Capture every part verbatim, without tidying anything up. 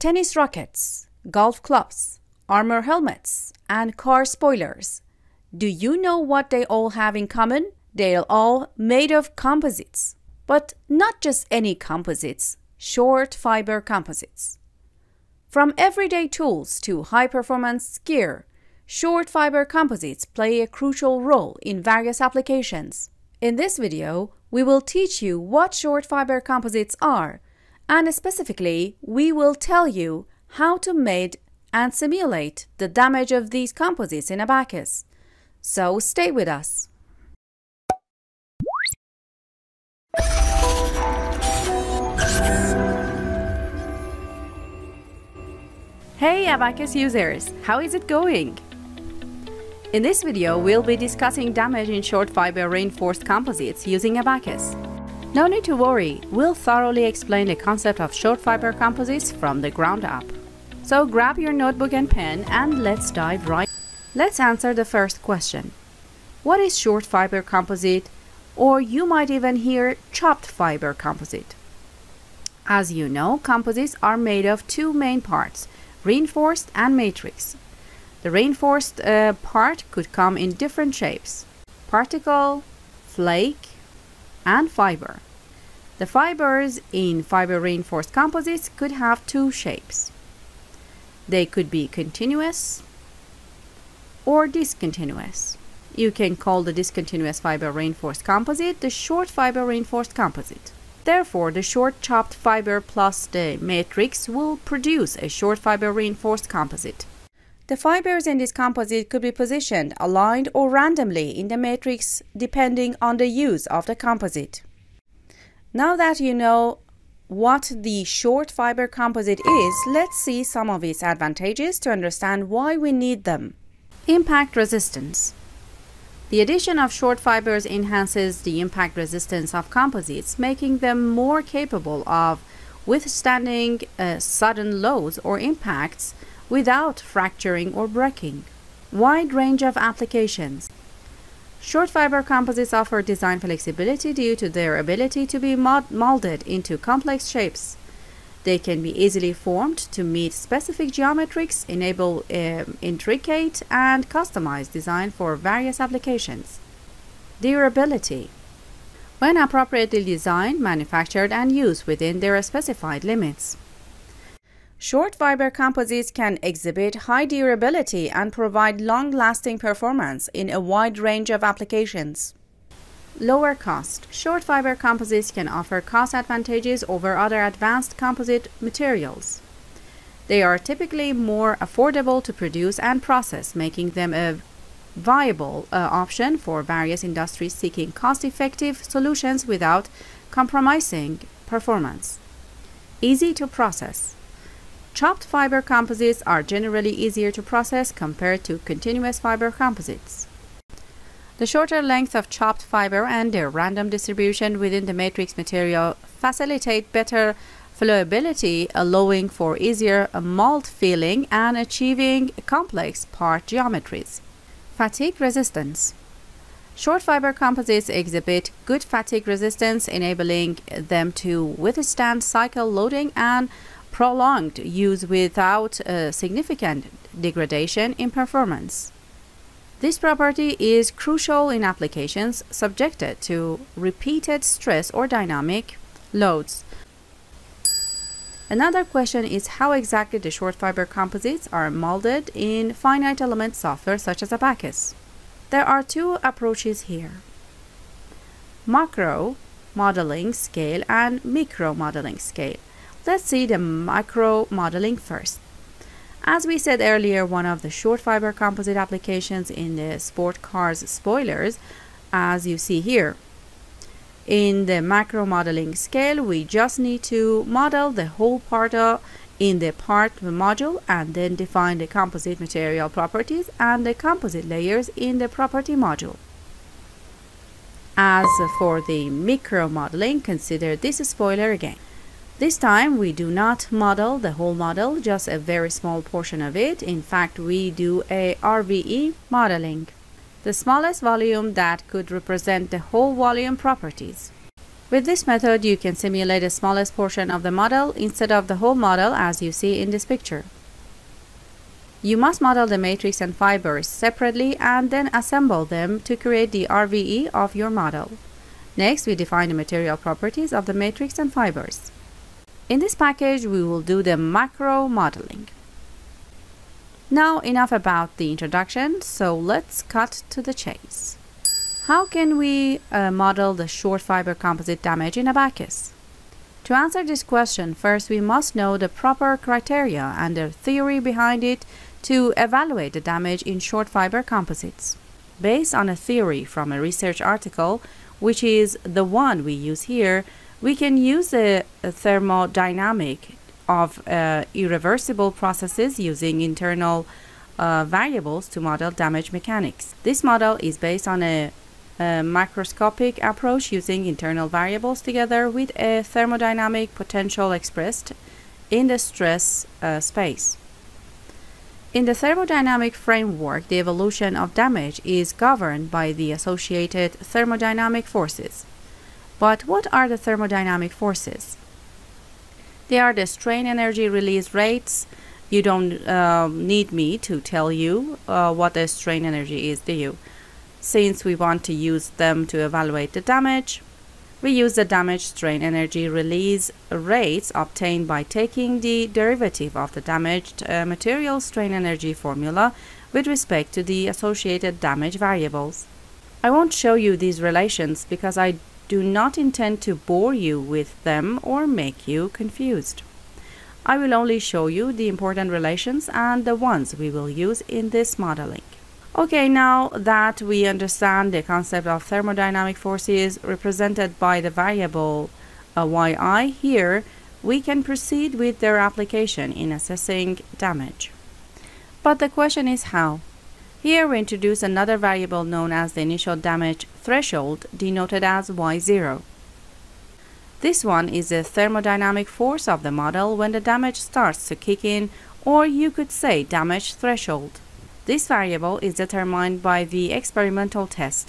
tennis rackets, golf clubs, armor helmets, and car spoilers. Do you know what they all have in common? They're all made of composites, but not just any composites, short fiber composites. From everyday tools to high-performance gear, short fiber composites play a crucial role in various applications. In this video, we will teach you what short fiber composites are, and specifically, we will tell you how to make and simulate the damage of these composites in Abaqus. So stay with us. Hey Abaqus users, how is it going? In this video, we'll be discussing damage in short fiber reinforced composites using Abaqus. No need to worry, we'll thoroughly explain the concept of short fiber composites from the ground up. So grab your notebook and pen and let's dive right in. Let's answer the first question. What is short fiber composite? Or you might even hear chopped fiber composite. As you know, composites are made of two main parts, reinforced and matrix. The reinforced uh, part could come in different shapes, particle, flake, and fiber. The fibers in fiber reinforced composites could have two shapes. They could be continuous or discontinuous. You can call the discontinuous fiber reinforced composite the short fiber reinforced composite. Therefore, the short chopped fiber plus the matrix will produce a short fiber reinforced composite. The fibers in this composite could be positioned, aligned, or randomly in the matrix depending on the use of the composite. Now that you know what the short fiber composite is, let's see some of its advantages to understand why we need them. Impact resistance. The addition of short fibers enhances the impact resistance of composites, making them more capable of withstanding uh, sudden loads or impacts without fracturing or breaking. Wide range of applications. Short fiber composites offer design flexibility due to their ability to be molded into complex shapes. They can be easily formed to meet specific geometrics, enable uh, intricate and customized design for various applications. Durability. When appropriately designed, manufactured and used within their specified limits. Short fiber composites can exhibit high durability and provide long-lasting performance in a wide range of applications. Lower cost. Short fiber composites can offer cost advantages over other advanced composite materials. They are typically more affordable to produce and process, making them a viable uh, option for various industries seeking cost-effective solutions without compromising performance. Easy to process. Chopped fiber composites are generally easier to process compared to continuous fiber composites. The shorter length of chopped fiber and their random distribution within the matrix material facilitate better flowability, allowing for easier mold filling and achieving complex part geometries. Fatigue resistance. Short fiber composites exhibit good fatigue resistance, enabling them to withstand cycle loading and prolonged use without uh, significant degradation in performance. This property is crucial in applications subjected to repeated stress or dynamic loads. Another question is how exactly the short fiber composites are molded in finite element software such as Abaqus. There are two approaches here. Macro modeling scale and micro modeling scale. Let's see the macro modeling first. As we said earlier, one of the short fiber composite applications in the sport cars spoilers, as you see here. In the macro modeling scale, we just need to model the whole part of, in the part module and then define the composite material properties and the composite layers in the property module. As for the micro modeling, consider this spoiler again. This time we do not model the whole model, just a very small portion of it. In fact, we do a R V E modeling, the smallest volume that could represent the whole volume properties. With this method, you can simulate the smallest portion of the model instead of the whole model as you see in this picture. You must model the matrix and fibers separately and then assemble them to create the R V E of your model. Next, we define the material properties of the matrix and fibers. In this package, we will do the macro modeling. Now, enough about the introduction, so let's cut to the chase. How can we uh, model the short fiber composite damage in Abaqus? To answer this question, first we must know the proper criteria and the theory behind it to evaluate the damage in short fiber composites. Based on a theory from a research article, which is the one we use here, we can use the thermodynamic of uh, irreversible processes using internal uh, variables to model damage mechanics. This model is based on a A macroscopic approach using internal variables together with a thermodynamic potential expressed in the stress uh, space. In the thermodynamic framework, the evolution of damage is governed by the associated thermodynamic forces. But what are the thermodynamic forces? They are the strain energy release rates. You don't uh, need me to tell you uh, what the strain energy is, do you? Since we want to use them to evaluate the damage, we use the damage strain energy release rates obtained by taking the derivative of the damaged uh, material strain energy formula with respect to the associated damage variables. I won't show you these relations because I do not intend to bore you with them or make you confused. I will only show you the important relations and the ones we will use in this modeling. Okay, now that we understand the concept of thermodynamic forces represented by the variable uh, yi here, we can proceed with their application in assessing damage. But the question is how? Here we introduce another variable known as the initial damage threshold, denoted as y zero. This one is the thermodynamic force of the model when the damage starts to kick in, or you could say damage threshold. This variable is determined by the experimental test.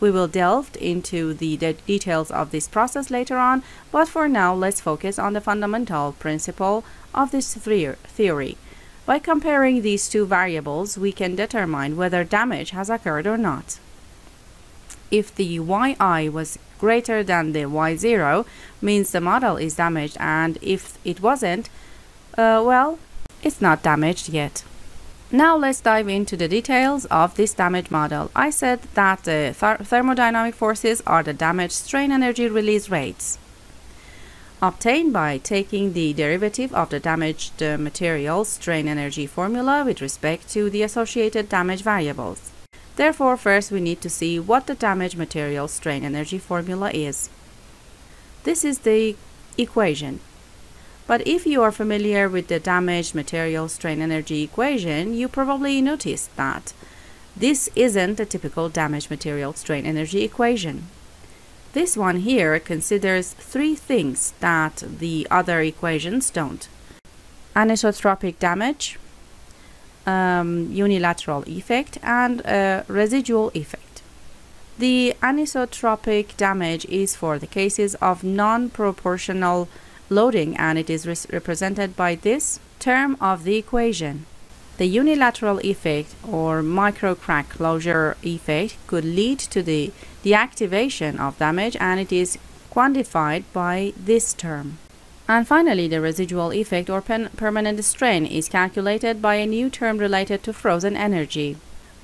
We will delve into the de details of this process later on, but for now let's focus on the fundamental principle of this theory. By comparing these two variables, we can determine whether damage has occurred or not. If the yi was greater than the y zero, means the model is damaged, and if it wasn't, uh, well, it's not damaged yet. Now let's dive into the details of this damage model. I said that the th thermodynamic forces are the damage strain energy release rates obtained by taking the derivative of the damaged uh, material strain energy formula with respect to the associated damage variables. Therefore, first we need to see what the damage material strain energy formula is. This is the equation. But if you are familiar with the damaged material strain energy equation, you probably noticed that this isn't the typical damaged material strain energy equation. This one here considers three things that the other equations don't: anisotropic damage, um, unilateral effect, and uh, residual effect. The anisotropic damage is for the cases of non-proportional loading, and it is represented by this term of the equation. The unilateral effect or microcrack closure effect could lead to the deactivation of damage, and it is quantified by this term. And finally, the residual effect or pen permanent strain is calculated by a new term related to frozen energy,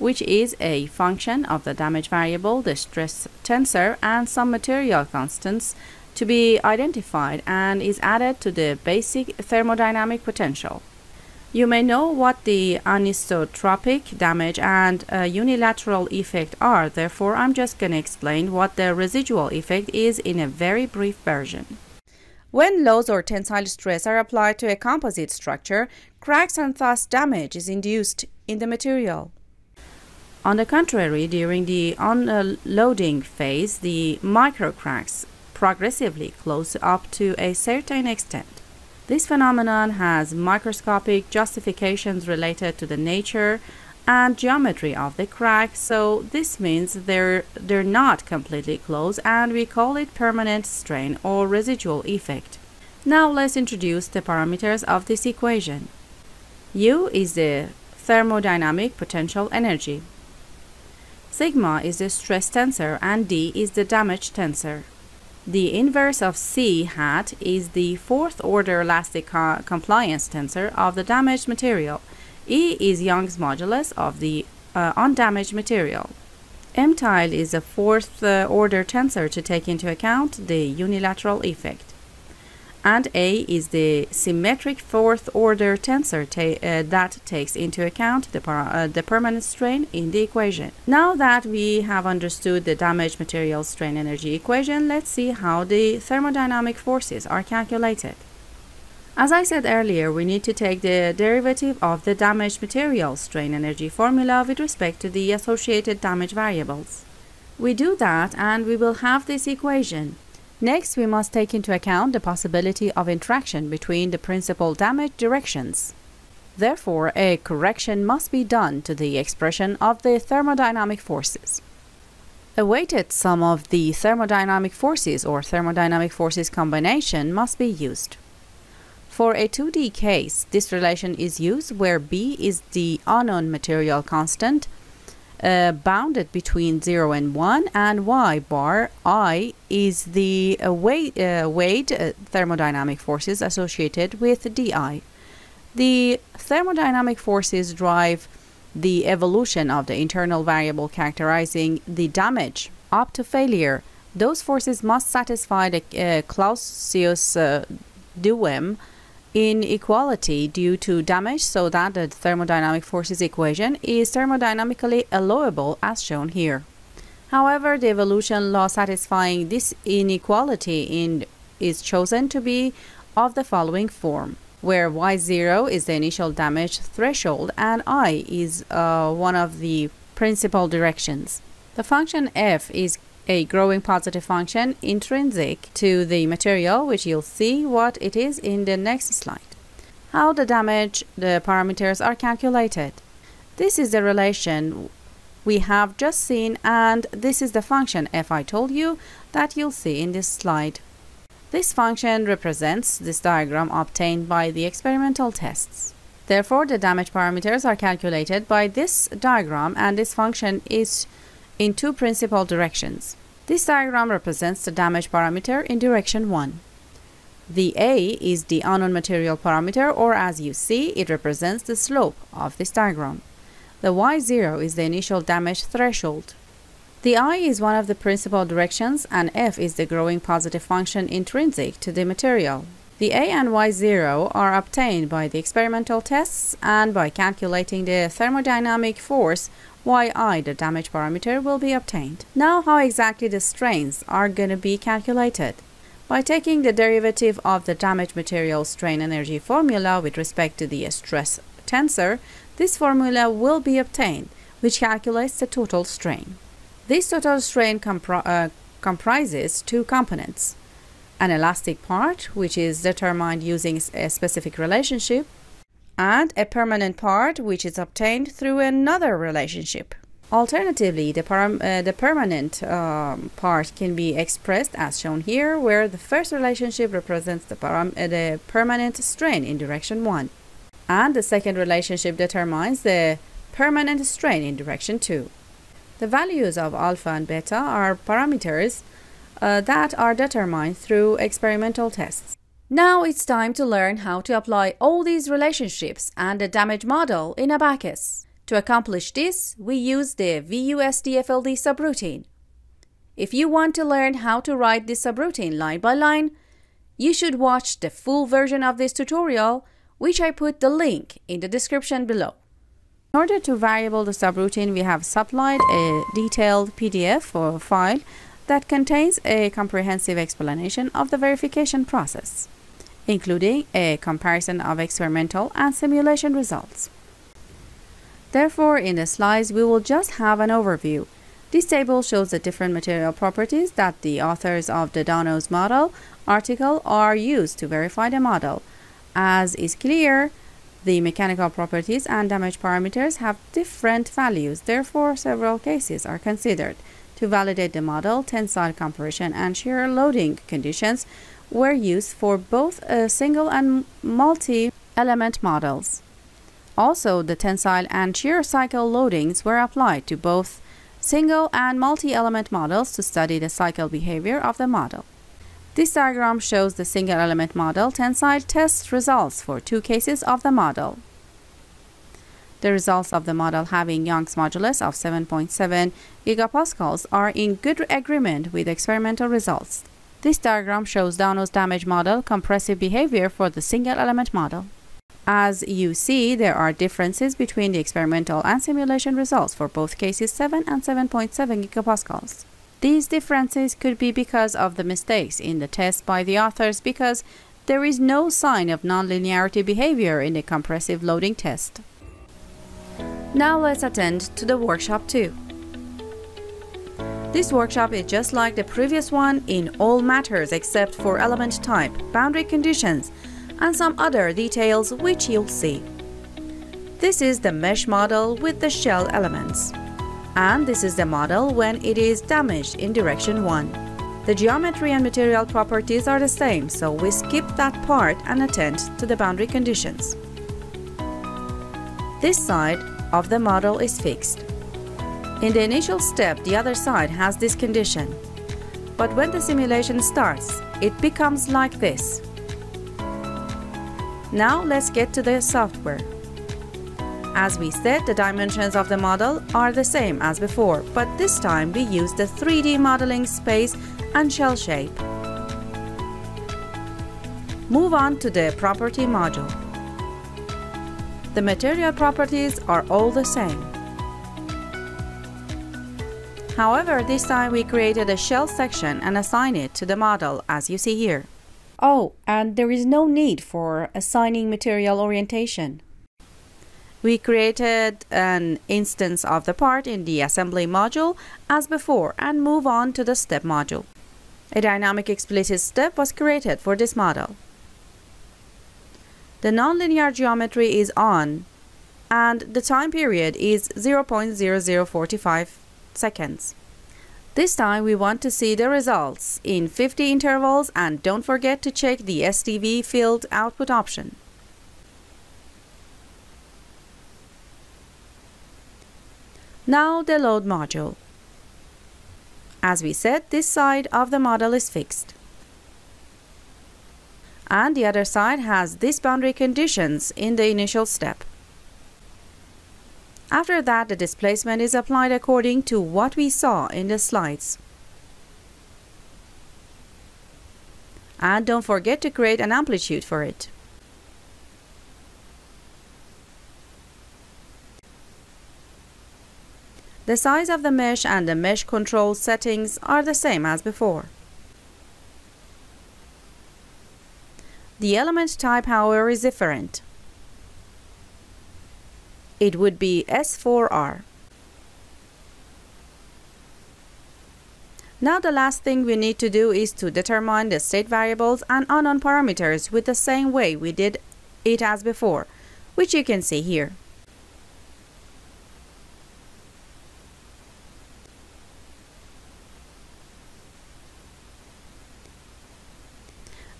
which is a function of the damage variable, the stress tensor, and some material constants to be identified, and is added to the basic thermodynamic potential. You may know what the anisotropic damage and uh, unilateral effect are, therefore I'm just going to explain what the residual effect is in a very brief version. When loads or tensile stress are applied to a composite structure, cracks and thus damage is induced in the material. On the contrary, during the unloading phase, the microcracks progressively close up to a certain extent. This phenomenon has microscopic justifications related to the nature and geometry of the crack, so this means they're they're not completely closed, and we call it permanent strain or residual effect. Now let's introduce the parameters of this equation. U is the thermodynamic potential energy, sigma is the stress tensor, and D is the damage tensor. The inverse of C hat is the fourth order elastic co compliance tensor of the damaged material. E is Young's modulus of the uh, undamaged material. M tilde is the fourth uh, order tensor to take into account the unilateral effect. And A is the symmetric fourth order tensor ta uh, that takes into account the, uh, the permanent strain in the equation. Now that we have understood the damaged material strain energy equation, let's see how the thermodynamic forces are calculated. As I said earlier, we need to take the derivative of the damaged material strain energy formula with respect to the associated damage variables. We do that and we will have this equation. Next, we must take into account the possibility of interaction between the principal damage directions. Therefore, a correction must be done to the expression of the thermodynamic forces. A weighted sum of the thermodynamic forces or thermodynamic forces combination must be used. For a two D case, this relation is used where B is the unknown material constant Uh, bounded between zero and one, and y bar I is the uh, weight, uh, weight uh, thermodynamic forces associated with dI. The thermodynamic forces drive the evolution of the internal variable characterizing the damage up to failure. Those forces must satisfy the uh, Clausius uh, Duhem inequality due to damage so that the thermodynamic forces equation is thermodynamically allowable as shown here. However, the evolution law satisfying this inequality in is chosen to be of the following form, where y zero is the initial damage threshold and I is uh, one of the principal directions. The function f is a growing positive function intrinsic to the material, which you'll see what it is in the next slide. How the damage the parameters are calculated. This is the relation we have just seen, and this is the function f I told you that you'll see in this slide. This function represents this diagram obtained by the experimental tests. Therefore, the damage parameters are calculated by this diagram, and this function is in two principal directions. This diagram represents the damage parameter in direction one. The A is the unknown material parameter, or as you see, it represents the slope of this diagram. The y zero is the initial damage threshold. The I is one of the principal directions, and F is the growing positive function intrinsic to the material. The A and y zero are obtained by the experimental tests, and by calculating the thermodynamic force y one, the damage parameter, will be obtained. Now, how exactly the strains are going to be calculated? By taking the derivative of the damaged material strain energy formula with respect to the stress tensor, this formula will be obtained, which calculates the total strain. This total strain compri uh, comprises two components: an elastic part, which is determined using a specific relationship, and a permanent part, which is obtained through another relationship. Alternatively, the, uh, the permanent um, part can be expressed as shown here, where the first relationship represents the, param uh, the permanent strain in direction one, and the second relationship determines the permanent strain in direction two. The values of alpha and beta are parameters uh, that are determined through experimental tests. Now it's time to learn how to apply all these relationships and the damage model in Abaqus. To accomplish this, we use the V U S D F L D subroutine. If you want to learn how to write this subroutine line by line, you should watch the full version of this tutorial, which I put the link in the description below. In order to variable the subroutine, we have supplied a detailed P D F or file that contains a comprehensive explanation of the verification process, including a comparison of experimental and simulation results. Therefore, in the slides, we will just have an overview. This table shows the different material properties that the authors of the Dano's model article are used to verify the model. As is clear, The mechanical properties and damage parameters have different values, therefore several cases are considered. To validate the model, tensile compression and shear loading conditions were used for both uh, single and multi-element models. Also, the tensile and shear cycle loadings were applied to both single and multi-element models to study the cycle behavior of the model. This diagram shows the single-element model tensile test results for two cases of the model. The results of the model having Young's modulus of seven point seven gigapascals are in good agreement with experimental results. This diagram shows Dano's damage model compressive behavior for the single-element model. As you see, there are differences between the experimental and simulation results for both cases seven and seven point seven gigapascals. These differences could be because of the mistakes in the test by the authors, because there is no sign of nonlinearity behavior in the compressive loading test. Now let's attend to the workshop two. This workshop is just like the previous one in all matters except for element type, boundary conditions, and some other details which you'll see. This is the mesh model with the shell elements. And this is the model when it is damaged in direction one. The geometry and material properties are the same, so we skip that part and attend to the boundary conditions. This side of the model is fixed. In the initial step, the other side has this condition. But when the simulation starts, it becomes like this. Now let's get to the software. As we said, the dimensions of the model are the same as before, but this time we use the three D modeling space and shell shape. Move on to the property module. The material properties are all the same. However, this time we created a shell section and assigned it to the model, as you see here. Oh, and there is no need for assigning material orientation. We created an instance of the part in the assembly module as before and move on to the step module. A dynamic explicit step was created for this model. The nonlinear geometry is on and the time period is zero point zero zero four five seconds. This time we want to see the results in fifty intervals, and don't forget to check the S D V field output option. Now the load module. As we said, this side of the model is fixed. And the other side has these boundary conditions in the initial step. After that, the displacement is applied according to what we saw in the slides. And don't forget to create an amplitude for it. The size of the mesh and the mesh control settings are the same as before. The element type, however, is different. It would be S four R. Now the last thing we need to do is to determine the state variables and unknown parameters with the same way we did it as before, which you can see here.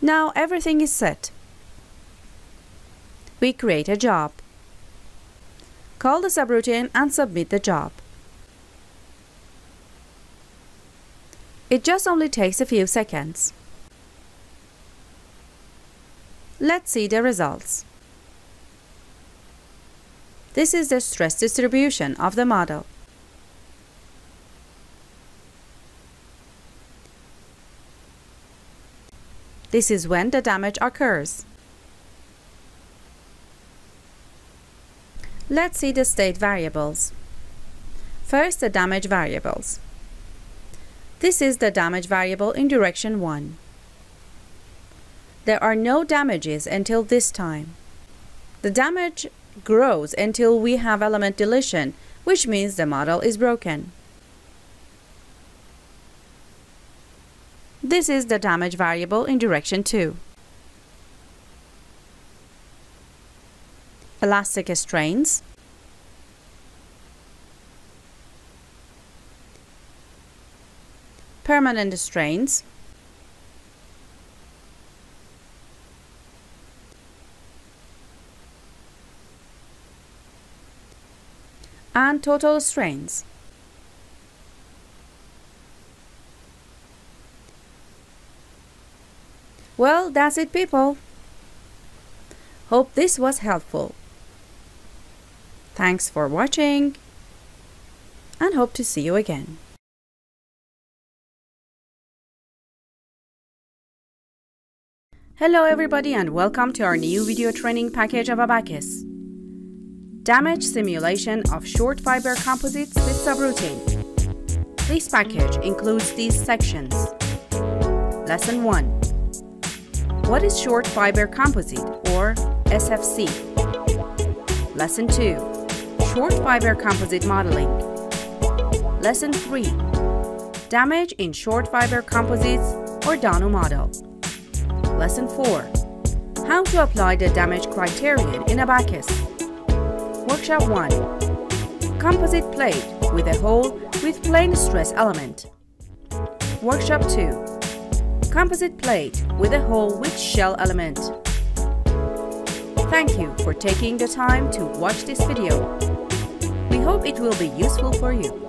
Now everything is set. We create a job. Call the subroutine and submit the job. It just only takes a few seconds. Let's see the results. This is the stress distribution of the model. This is when the damage occurs. Let's see the state variables. First, the damage variables. This is the damage variable in direction one. There are no damages until this time. The damage grows until we have element deletion, which means the model is broken. This is the damage variable in direction two. elastic strains, permanent strains, and total strains. Well, that's it, people. Hope this was helpful. Thanks for watching and hope to see you again. Hello everybody and welcome to our new video training package of Abaqus. Damage simulation of short fiber composites with subroutine. This package includes these sections. Lesson one. What is short fiber composite or S F C? Lesson two. Short fiber composite modeling. Lesson three. Damage in short fiber composites or DANU model. Lesson four. How to apply the damage criterion in Abaqus. Workshop one. Composite plate with a hole with plane stress element. Workshop two. Composite plate with a hole with shell element. Thank you for taking the time to watch this video. We hope it will be useful for you.